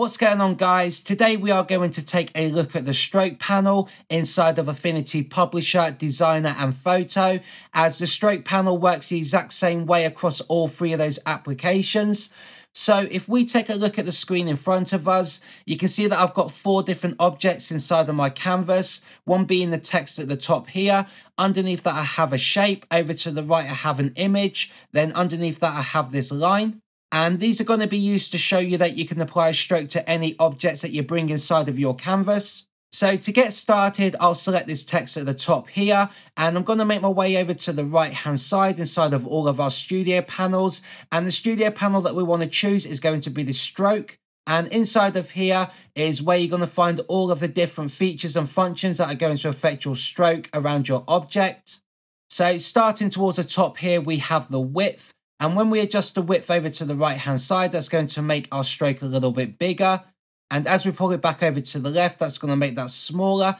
What's going on, guys? Today we are going to take a look at the stroke panel inside of Affinity Publisher, Designer and Photo, as the stroke panel works the exact same way across all three of those applications. So if we take a look at the screen in front of us, you can see that I've got four different objects inside of my canvas, one being the text at the top here. Underneath that I have a shape, over to the right I have an image, then underneath that I have this line. And these are going to be used to show you that you can apply a stroke to any objects that you bring inside of your canvas. So to get started, I'll select this text at the top here, and I'm going to make my way over to the right hand side inside of all of our studio panels. And the studio panel that we want to choose is going to be the stroke. And inside of here is where you're going to find all of the different features and functions that are going to affect your stroke around your object. So starting towards the top here, we have the width. And when we adjust the width over to the right hand side, that's going to make our stroke a little bit bigger. And as we pull it back over to the left, that's going to make that smaller.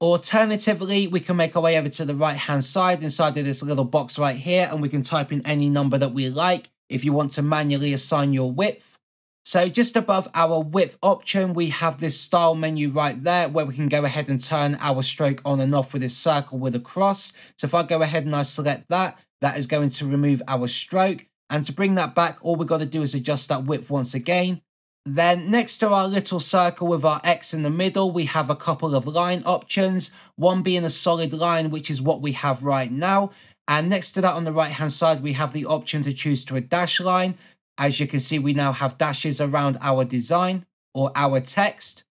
Alternatively, we can make our way over to the right hand side inside of this little box right here, and we can type in any number that we like if you want to manually assign your width. So just above our width option, we have this style menu right there where we can go ahead and turn our stroke on and off with this circle with a cross. So if I go ahead and I select that, that is going to remove our stroke. And to bring that back, all we've got to do is adjust that width once again. Then next to our little circle with our X in the middle, we have a couple of line options, one being a solid line, which is what we have right now. And next to that on the right hand side, we have the option to choose to a dash line. As you can see, we now have dashes around our design or our text.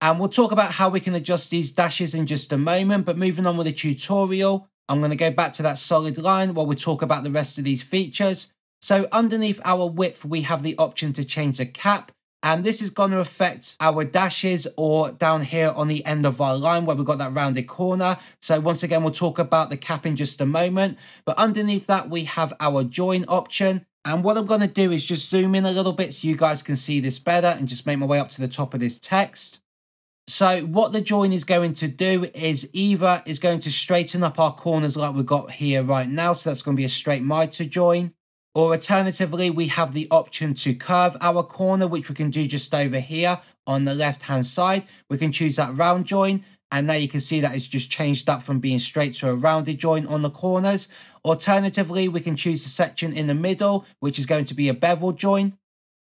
And we'll talk about how we can adjust these dashes in just a moment, but moving on with the tutorial, I'm going to go back to that solid line while we talk about the rest of these features. So underneath our width, we have the option to change the cap. And this is going to affect our dashes or down here on the end of our line where we've got that rounded corner. So once again, we'll talk about the cap in just a moment. But underneath that, we have our join option. And what I'm going to do is just zoom in a little bit so you guys can see this better and just make my way up to the top of this text. So what the join is going to do is either is going to straighten up our corners like we've got here right now. So that's going to be a straight miter join. Or alternatively, we have the option to curve our corner, which we can do just over here on the left hand side. We can choose that round join. And now you can see that it's just changed that from being straight to a rounded join on the corners. Alternatively, we can choose the section in the middle, which is going to be a bevel join,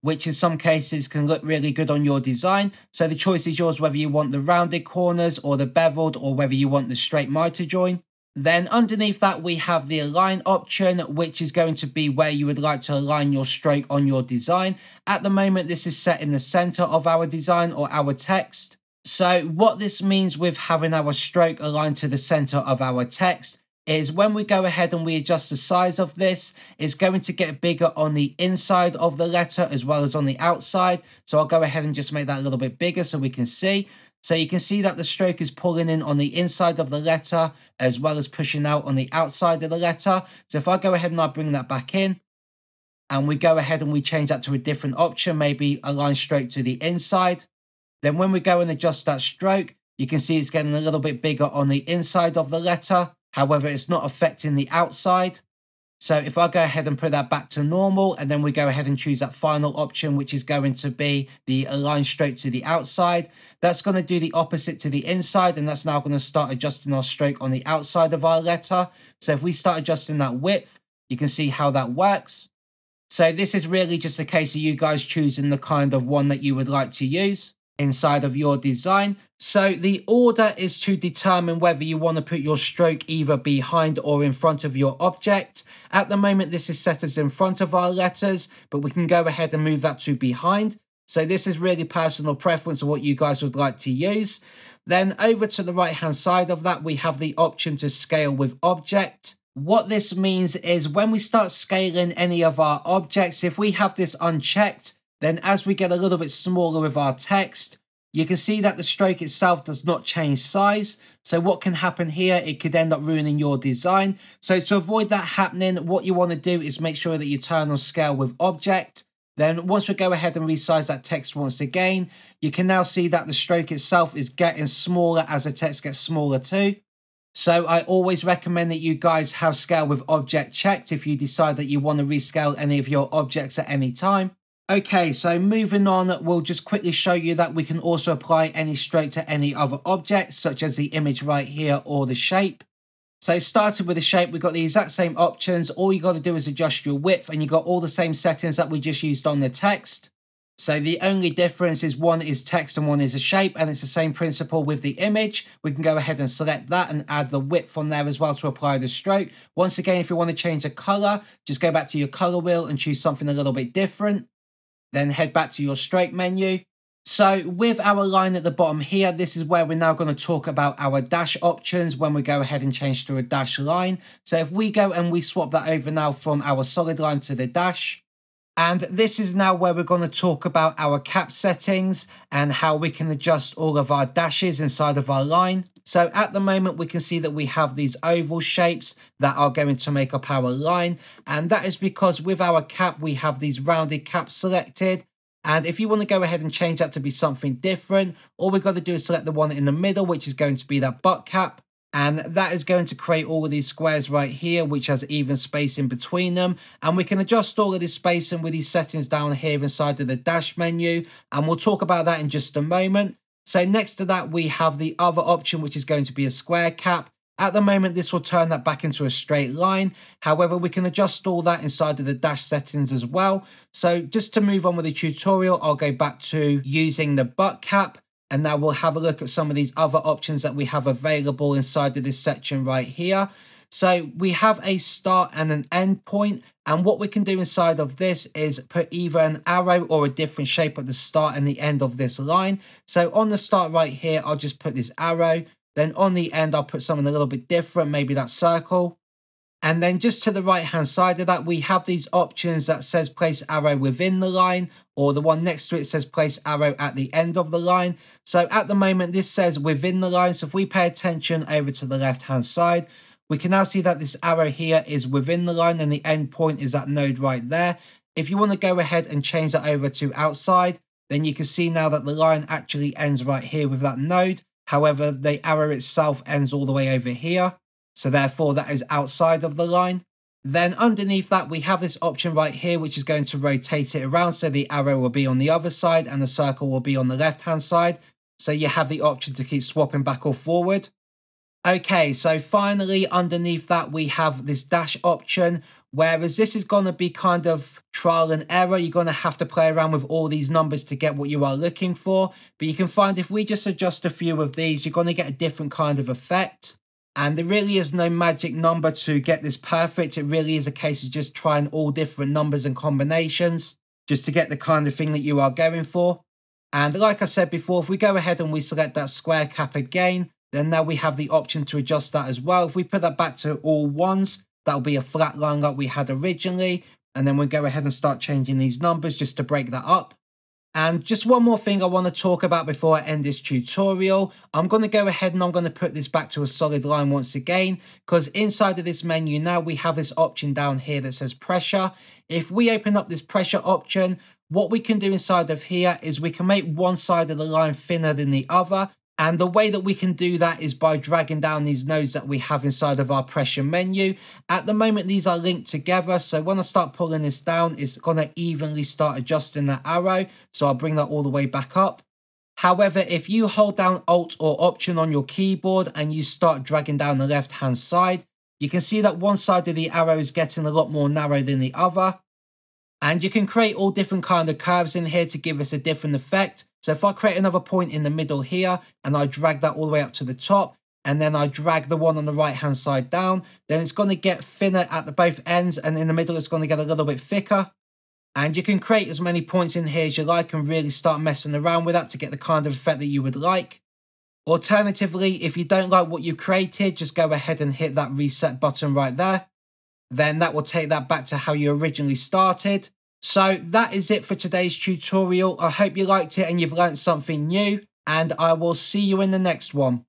which in some cases can look really good on your design. So the choice is yours, whether you want the rounded corners or the beveled, or whether you want the straight miter join. Then underneath that, we have the align option, which is going to be where you would like to align your stroke on your design. At the moment, this is set in the center of our design or our text. So what this means with having our stroke aligned to the center of our text is when we go ahead and we adjust the size of this, it's going to get bigger on the inside of the letter as well as on the outside. So I'll go ahead and just make that a little bit bigger so we can see. So you can see that the stroke is pulling in on the inside of the letter as well as pushing out on the outside of the letter. So if I go ahead and I bring that back in and we go ahead and we change that to a different option, maybe align stroke to the inside. Then when we go and adjust that stroke, you can see it's getting a little bit bigger on the inside of the letter. However, it's not affecting the outside. So if I go ahead and put that back to normal, and then we go ahead and choose that final option, which is going to be the align stroke to the outside, that's going to do the opposite to the inside. And that's now going to start adjusting our stroke on the outside of our letter. So if we start adjusting that width, you can see how that works. So this is really just a case of you guys choosing the kind of one that you would like to use inside of your design. So the order is to determine whether you want to put your stroke either behind or in front of your object. At the moment, this is set as in front of our letters, but we can go ahead and move that to behind. So this is really personal preference of what you guys would like to use. Then over to the right hand side of that, we have the option to scale with object. What this means is when we start scaling any of our objects, if we have this unchecked, then as we get a little bit smaller with our text, you can see that the stroke itself does not change size. So what can happen here, it could end up ruining your design. So to avoid that happening, what you want to do is make sure that you turn on scale with object. Then once we go ahead and resize that text once again, you can now see that the stroke itself is getting smaller as the text gets smaller too. So I always recommend that you guys have scale with object checked if you decide that you want to rescale any of your objects at any time. Okay, so moving on, we'll just quickly show you that we can also apply any stroke to any other objects, such as the image right here or the shape. So starting with the shape, we've got the exact same options. All you got to do is adjust your width and you got all the same settings that we just used on the text. So the only difference is one is text and one is a shape, and it's the same principle with the image. We can go ahead and select that and add the width on there as well to apply the stroke. Once again, if you want to change the color, just go back to your color wheel and choose something a little bit different. Then head back to your stroke menu. So with our line at the bottom here, this is where we're now going to talk about our dash options when we go ahead and change to a dash line. So if we go and we swap that over now from our solid line to the dash, and this is now where we're going to talk about our cap settings and how we can adjust all of our dashes inside of our line. So at the moment, we can see that we have these oval shapes that are going to make up our line. And that is because with our cap, we have these rounded caps selected. And if you want to go ahead and change that to be something different, all we've got to do is select the one in the middle, which is going to be that butt cap. And that is going to create all of these squares right here, which has even space in between them. And we can adjust all of this spacing with these settings down here inside of the dash menu. And we'll talk about that in just a moment. So next to that, we have the other option, which is going to be a square cap. At the moment, this will turn that back into a straight line. However, we can adjust all that inside of the dash settings as well. So just to move on with the tutorial, I'll go back to using the butt cap. And now we'll have a look at some of these other options that we have available inside of this section right here. So we have a start and an end point. And what we can do inside of this is put either an arrow or a different shape at the start and the end of this line. So on the start right here, I'll just put this arrow. Then on the end, I'll put something a little bit different, maybe that circle. And then just to the right hand side of that, we have these options that says place arrow within the line, or the one next to it says place arrow at the end of the line. So at the moment, this says within the line. So if we pay attention over to the left hand side, we can now see that this arrow here is within the line and the end point is that node right there. If you want to go ahead and change that over to outside, then you can see now that the line actually ends right here with that node. However, the arrow itself ends all the way over here. So therefore that is outside of the line. Then underneath that, we have this option right here, which is going to rotate it around. So the arrow will be on the other side and the circle will be on the left-hand side. So you have the option to keep swapping back or forward. Okay, so finally underneath that, we have this dash option. Whereas this is going to be kind of trial and error. You're going to have to play around with all these numbers to get what you are looking for. But you can find if we just adjust a few of these, you're going to get a different kind of effect. And there really is no magic number to get this perfect. It really is a case of just trying all different numbers and combinations just to get the kind of thing that you are going for. And like I said before, if we go ahead and we select that square cap again, then now we have the option to adjust that as well. If we put that back to all ones, that'll be a flat line like we had originally. And then we'll go ahead and start changing these numbers just to break that up. And just one more thing I want to talk about before I end this tutorial. I'm going to go ahead and I'm going to put this back to a solid line once again, because inside of this menu now we have this option down here that says pressure. If we open up this pressure option, what we can do inside of here is we can make one side of the line thinner than the other. And the way that we can do that is by dragging down these nodes that we have inside of our pressure menu. At the moment, these are linked together. So when I start pulling this down, it's going to evenly start adjusting that arrow. So I'll bring that all the way back up. However, if you hold down Alt or Option on your keyboard and you start dragging down the left-hand side, you can see that one side of the arrow is getting a lot more narrow than the other. And you can create all different kind of curves in here to give us a different effect. So if I create another point in the middle here and I drag that all the way up to the top and then I drag the one on the right hand side down, then it's going to get thinner at the both ends and in the middle it's going to get a little bit thicker. And you can create as many points in here as you like and really start messing around with that to get the kind of effect that you would like. Alternatively, if you don't like what you created, just go ahead and hit that reset button right there. Then that will take that back to how you originally started. So that is it for today's tutorial. I hope you liked it and you've learned something new, and I will see you in the next one.